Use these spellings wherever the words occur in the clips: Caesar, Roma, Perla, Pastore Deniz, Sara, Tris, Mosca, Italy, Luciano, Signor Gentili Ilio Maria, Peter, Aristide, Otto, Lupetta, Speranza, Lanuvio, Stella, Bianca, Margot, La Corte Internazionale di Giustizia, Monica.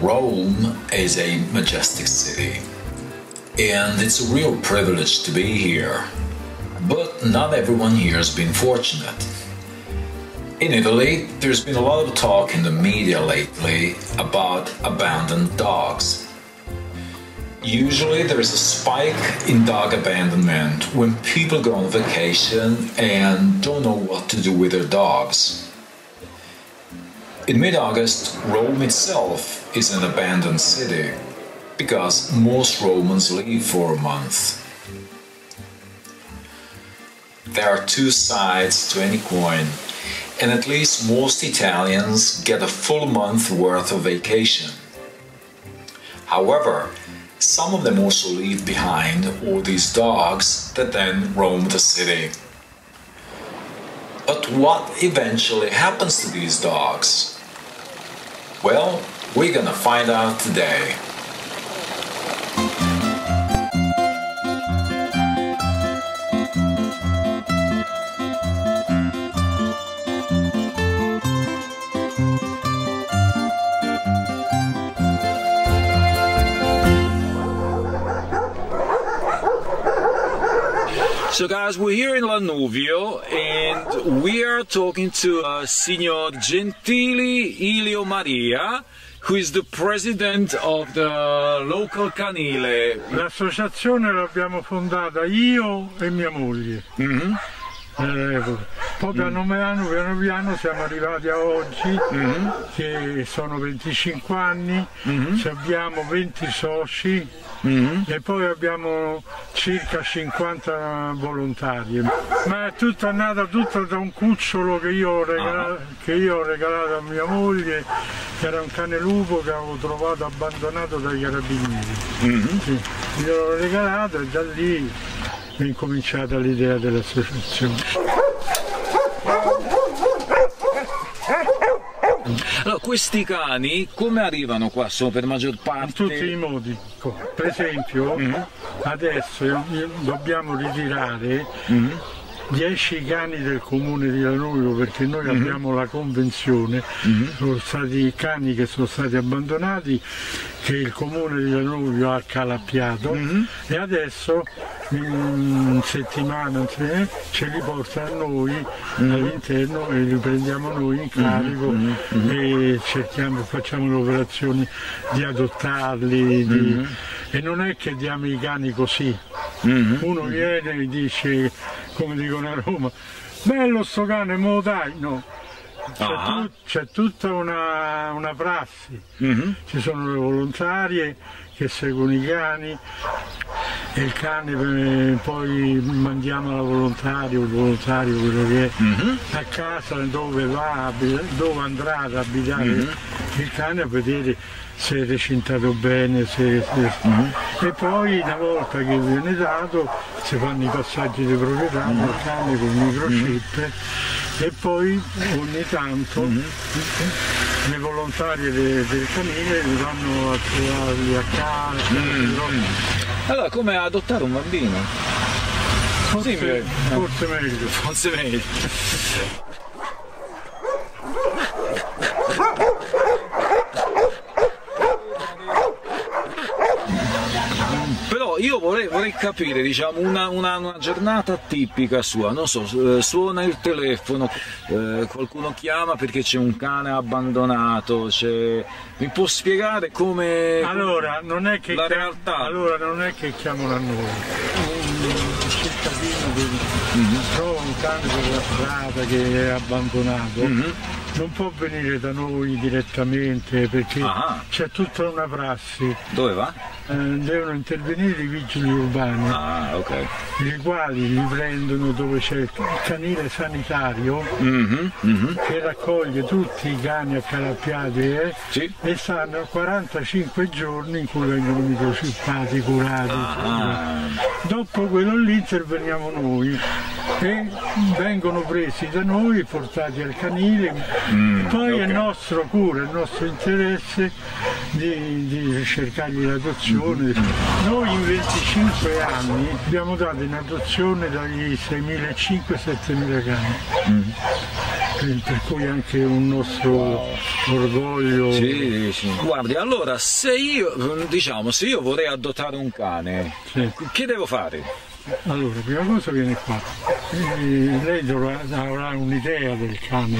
Rome is a majestic city, and it's a real privilege to be here. But not everyone here has been fortunate. In Italy, there's been a lot of talk in the media lately about abandoned dogs. Usually there's a spike in dog abandonment when people go on vacation and don't know what to do with their dogs. In mid-August, Rome itself is an abandoned city, because most Romans leave for a month. There are two sides to any coin, and at least most Italians get a full month worth of vacation. However, some of them also leave behind all these dogs that then roam the city. But what eventually happens to these dogs? Well, we're gonna find out today. So guys, we're here in Lanuvio and we are talking to Signor Gentili Ilio Maria, who is the president of the local canile. L'associazione l'abbiamo fondata io e mia moglie. Poi piano piano siamo arrivati a oggi, che sono 25 anni, abbiamo 20 soci e poi abbiamo circa 50 volontari. Ma è tutta nata da un cucciolo che io ho regalato, a mia moglie, che era un cane lupo che avevo trovato abbandonato dai carabinieri. Io l'ho regalato e da lì è incominciata l'idea dell'associazione. Allora, questi cani come arrivano qua? Sono per maggior parte... In tutti i modi. Per esempio, adesso dobbiamo ritirare 10 cani del comune di Lanuvio, perché noi abbiamo la convenzione, sono stati cani che sono stati abbandonati, che il comune di Lanuvio ha calappiato, e adesso in settimana ce li porta a noi all'interno e li prendiamo noi in carico e cerchiamo, facciamo le operazioni di adottarli, e non è che diamo i cani così. Uno viene e dice, come dicono a Roma, bello sto cane, mo dai, no. C'è tutta una prassi, ci sono le volontarie che seguono i cani e il cane poi mandiamo alla volontaria, il volontario quello che è, a casa dove va, dove andrà ad abitare il cane, a vedere se è recintato bene, e poi una volta che viene dato si fanno i passaggi di proprietà al cane con microchip, e poi ogni tanto le volontarie del canile li vanno a trovarli a casa. Allora, come adottare un bambino? Forse meglio. Io vorrei capire, diciamo, una giornata tipica sua, non so, suona il telefono, qualcuno chiama perché c'è un cane abbandonato, mi può spiegare come la realtà? Allora, non è che chiamano a noi, un cittadino che trova un cane per la strada che è abbandonato, non può venire da noi direttamente perché c'è tutta una prassi. Dove va? Devono intervenire i vigili urbani, i quali li prendono dove c'è il canile sanitario che raccoglie tutti i cani accalappiati e stanno 45 giorni in cui vengono microchippati, curati. Dopo quello lì interveniamo noi e vengono presi da noi, portati al canile. Poi è nostro interesse di cercargli l'adozione. Noi in 25 anni abbiamo dato in adozione dagli 6.500-7.000 cani. Per cui anche un nostro orgoglio. Sì, sì. Guardi, allora se io, diciamo, se io vorrei adottare un cane, sì, che devo fare? Allora, prima cosa viene qua. Lei avrà un'idea del cane,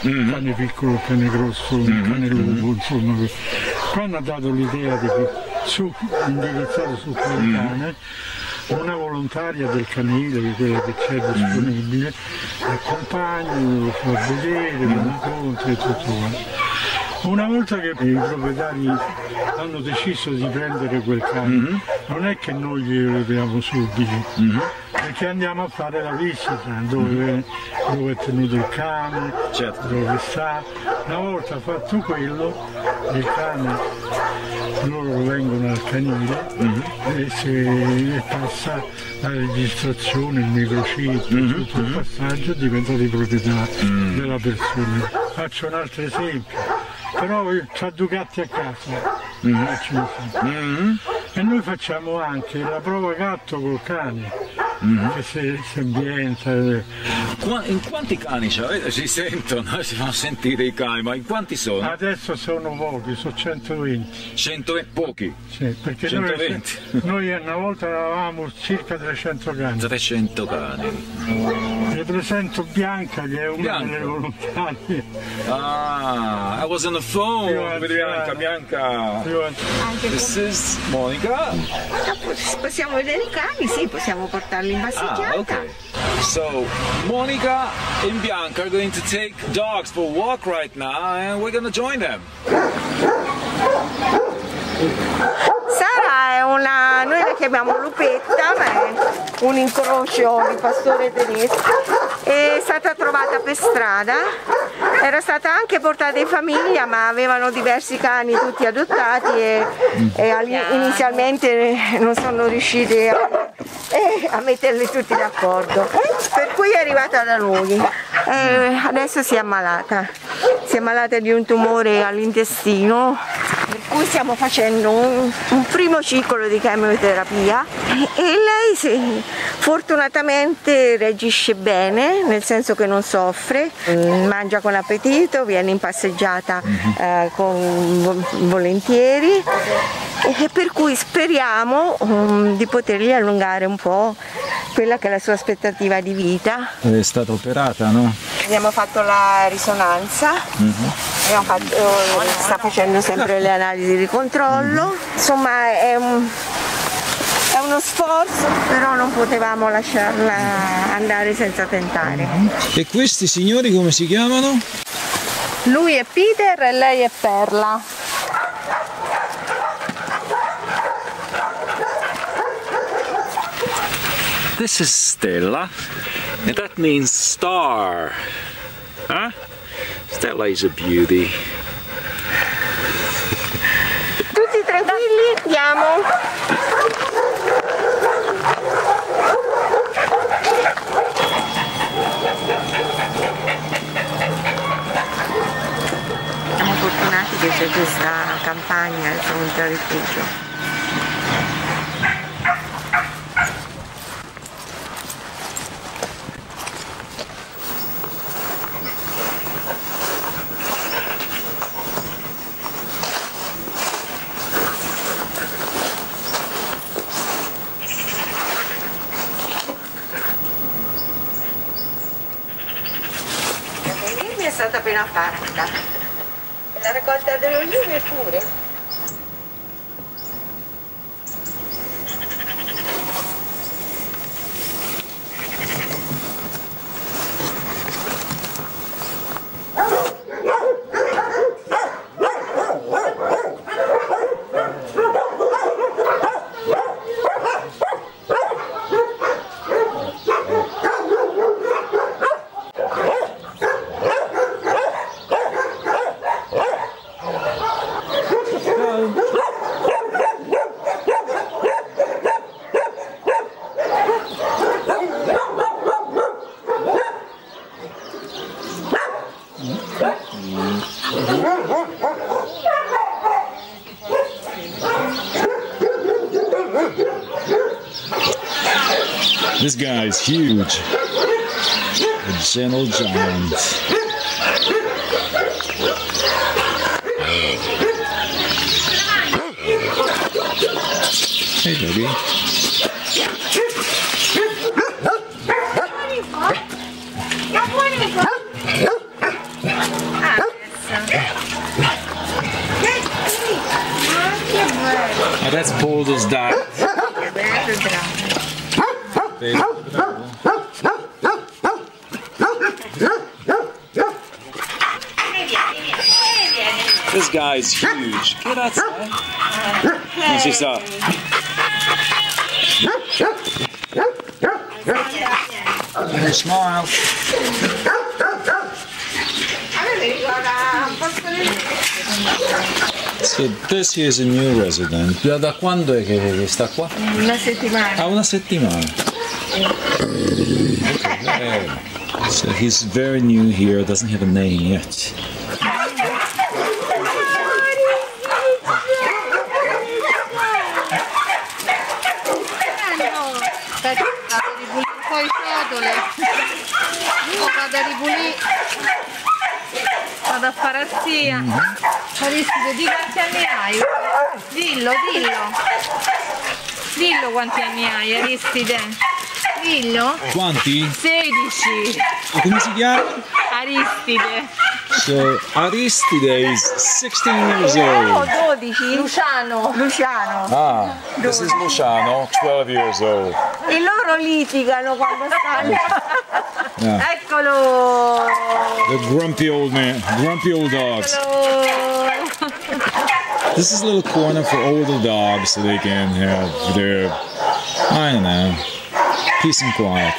cane piccolo, cane grosso, cane lungo, insomma. Quando ha dato l'idea di indirizzato su quel cane, una volontaria del canile, che è quella che c'è disponibile, accompagna, lo fa vedere, lo incontri e tutto quanto. Una volta che i proprietari hanno deciso di prendere quel cane, non è che noi glielo diamo subito, perché andiamo a fare la visita, dove è tenuto il cane, dove sta. Una volta fatto quello, il cane, loro vengono al canile e passa la registrazione, il microchip, tutto il passaggio, diventa di proprietà della persona. Faccio un altro esempio. Però c'ha due gatti a casa, e noi facciamo anche la prova gatto col cane, che si ambienta. In quanti cani c'è? Si sentono, si fanno sentire i cani, ma in quanti sono? Adesso sono pochi, sono 120. 120? Pochi? Sì, perché 120. Noi una volta eravamo circa 300 cani. 300 cani. Le presento Bianca, che è una delle volontarie. Ah, I was on the phone with Bianca. This is Monica. Possiamo vedere i cani, sì, possiamo portarli in passeggiata. Ah, okay. So, Monica and Bianca are going to take dogs for a walk right now and we're going to join them. Sara è una, noi la chiamiamo Lupetta, ma è un incrocio di Pastore Deniz, è stata trovata per strada, era stata anche portata in famiglia, ma avevano diversi cani tutti adottati e inizialmente non sono riusciti a metterli tutti d'accordo, per cui è arrivata da lui. Adesso si è ammalata di un tumore all'intestino, per cui stiamo facendo un primo ciclo di chemioterapia e lei fortunatamente reagisce bene, nel senso che non soffre, mangia con appetito, viene in passeggiata volentieri, e per cui speriamo di potergli allungare un po' quella che è la sua aspettativa di vita. È stata operata, no? Abbiamo fatto la risonanza, sta facendo sempre le analisi di controllo, insomma è uno sforzo, però non potevamo lasciarla andare senza tentare. E questi signori come si chiamano? Lui è Peter e lei è Perla. This is Stella, and that means star. Huh? Stella is a beauty. Tutti tranquilli, andiamo. Siamo fortunati che c'è questa campagna di fronte al rifugio. È stata appena fatta la raccolta delle olive pure. This guy is huge. A gentle giant. Hey, baby. Let's pull those down. This guy is huge. Che razza è? Non si sa. Smile. So this is a new resident. Da quando è che sta qua? Una settimana. Ah, una settimana. Okay. So he's very new here, doesn't have a name yet. Vado a fare assia. Aristide, di quanti anni hai? Dillo quanti anni hai, Aristide. Dillo. Quanti? 16. E come si chiama? Aristide. So, Aristide is 16 years old. No, 12. Luciano. Ah, 12. This is Luciano, 12 years old. E loro litigano quando stanno. Yeah. Eccolo! The grumpy old man, grumpy old dogs. Eccolo. This is a little corner for older dogs so they can have their, I don't know, peace and quiet.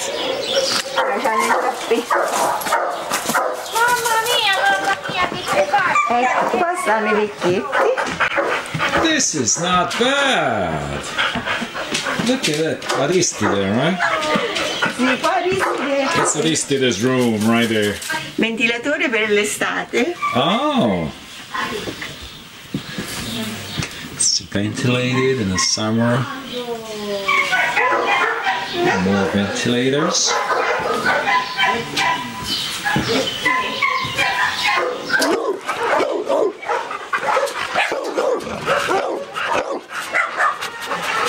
Ecco qua stanno I vecchietti. This is not bad. Look at that, Aristide there, right? That's Aristide's room right there. Ventilatore per l'estate. Oh! It's ventilated in the summer. More ventilators.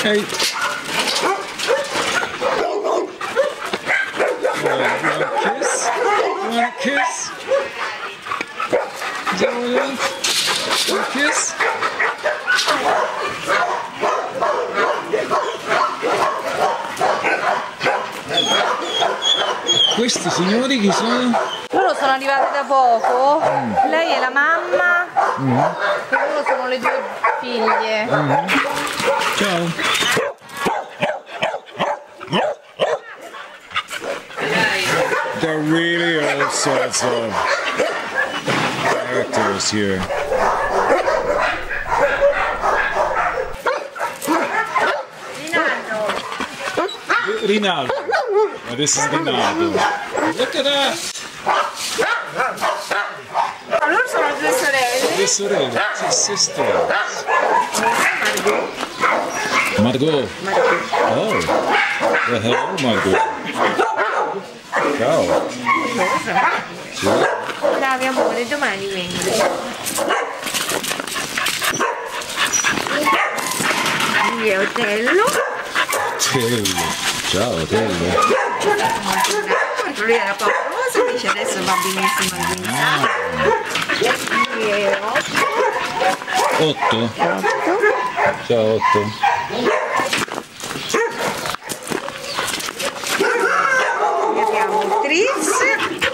Hey! Kiss? Is that what you want? One kiss? Questi signori chi sono? Loro sono arrivati da poco. Lei è la mamma. E loro sono le due figlie. Ciao. There are really all sorts of characters here. Rinaldo. Oh, this is Rinaldo. Look at that! Allora sono due sorelle. Due sorelle, two sisters. Margot. Oh, well, hello Margot. Ciao! Bravi amore, domani vengo. Io Otello. Ciao Otello. Lui era pauroso, invece adesso va benissimo al vino. Otto. Ciao Otto. Tris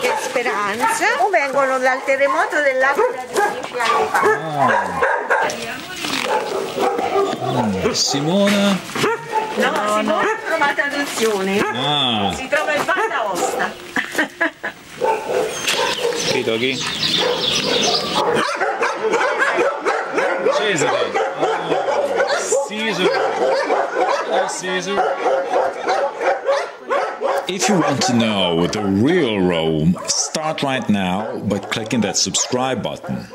e Speranza vengono dal terremoto dell'Africa di 10 anni fa. Simona? No, Simona ha trovato adozione. Si trova in Valle d'Aosta. Sì, Doggy. Caesar. Caesar. If you want to know the real Rome, start right now by clicking that subscribe button.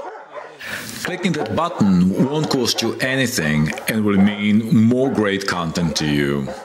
Clicking that button won't cost you anything and will mean more great content to you.